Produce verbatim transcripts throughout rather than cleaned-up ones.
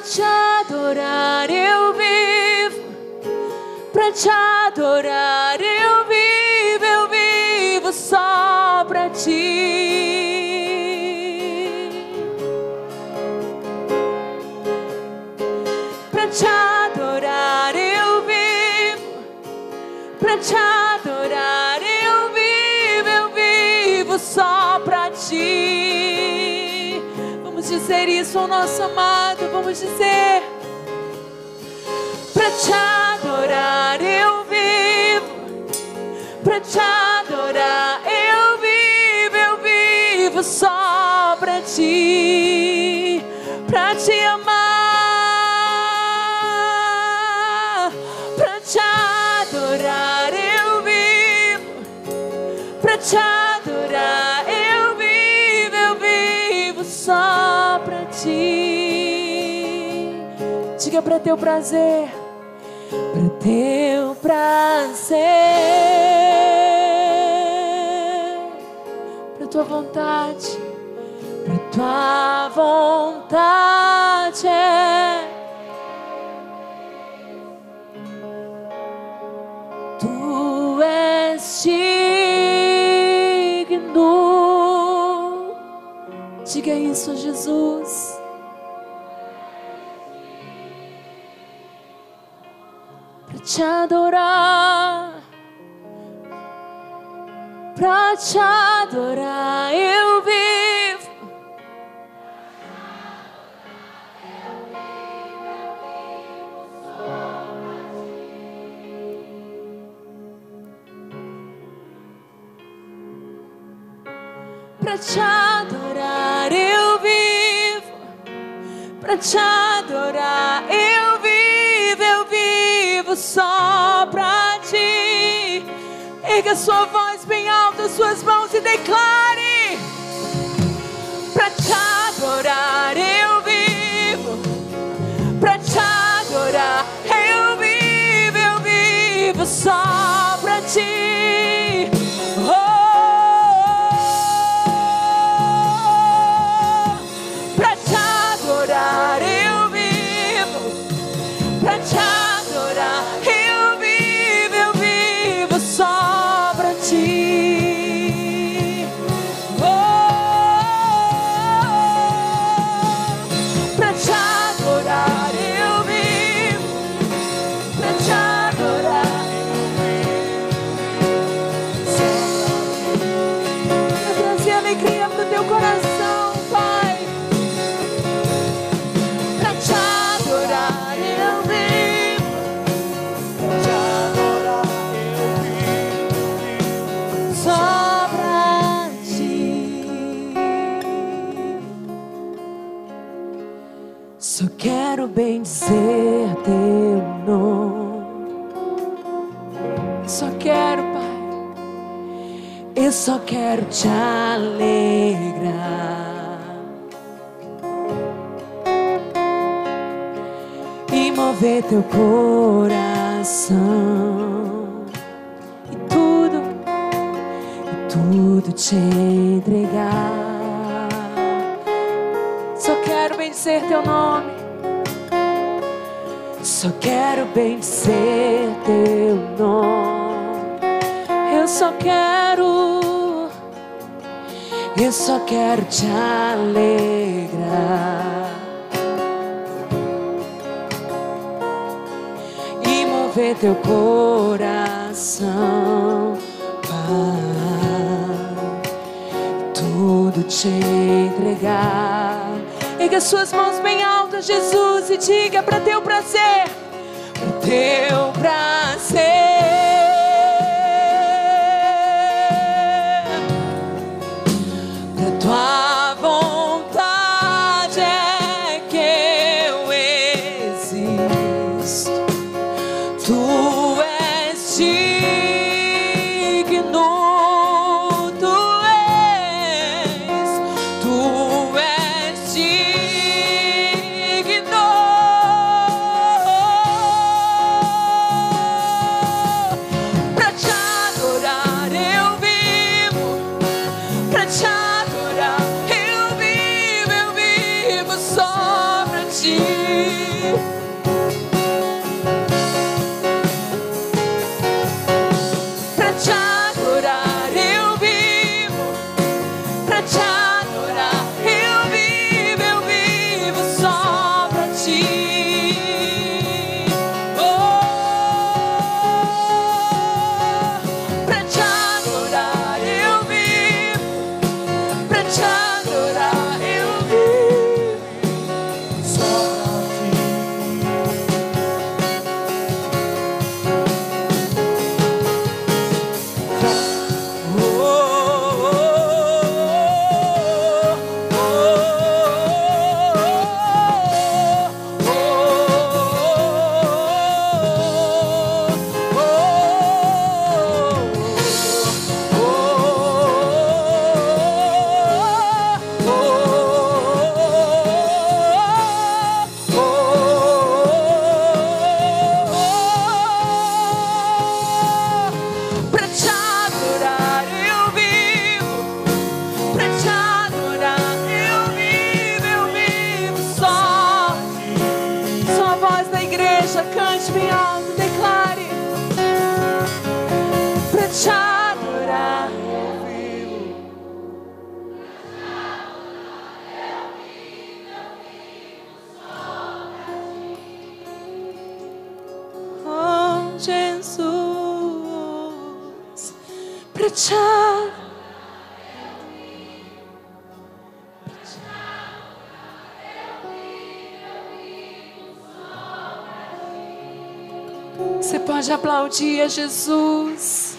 Pra te adorar eu vivo, pra te adorar eu vivo, eu vivo só pra ti. Pra te adorar eu vivo, pra te adorar eu vivo, eu vivo só pra ti. Vamos dizer isso ao nosso amado, vamos dizer. Pra te adorar eu vivo, pra te adorar eu vivo, eu vivo só pra ti, pra te amar. Pra te adorar eu vivo, pra te adorar eu vivo, eu vivo só. Diga pra teu prazer, pra teu prazer, pra tua vontade, pra tua vontade. Tu és digno. Diga isso a Jesus. Pra te adorar, pra te adorar eu vivo, pra te adorar eu vivo, pra te adorar eu vivo. Só pra ti. Erga sua voz bem alta, suas mãos e declare. Pra te adorar eu vivo, pra te adorar eu vivo, eu vivo só pra ti. Oh, pra te adorar eu vivo, pra te adorar. Eu vivo, eu vivo só pra ti. Oh, pra te adorar eu vivo, pra te adorar. Pra trazer alegria pro teu coração, Pai. Pra te adorar eu vivo. Só quero bendizer teu nome. Só quero, Pai, eu só quero te alegrar e mover teu coração e tudo, e tudo te entregar. Só quero bendizer teu nome. Só quero bendizer teu nome. Eu só quero, eu só quero te alegrar e mover teu coração, Pai, tudo te entregar. Erga suas mãos bem altas, Jesus, e diga pra teu prazer, pra teu prazer, pra tua vontade é que eu existo. Tu és digno, tu és, tu és. Praticar. Você pode aplaudir a Jesus,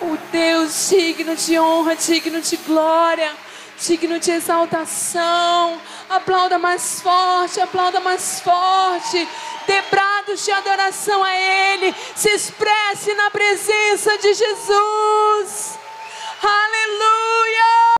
o Deus digno de honra, digno de glória, digno de exaltação. Aplauda mais forte, aplauda mais forte. Dê brados de adoração a Ele. Se expresse na presença de Jesus. Aleluia!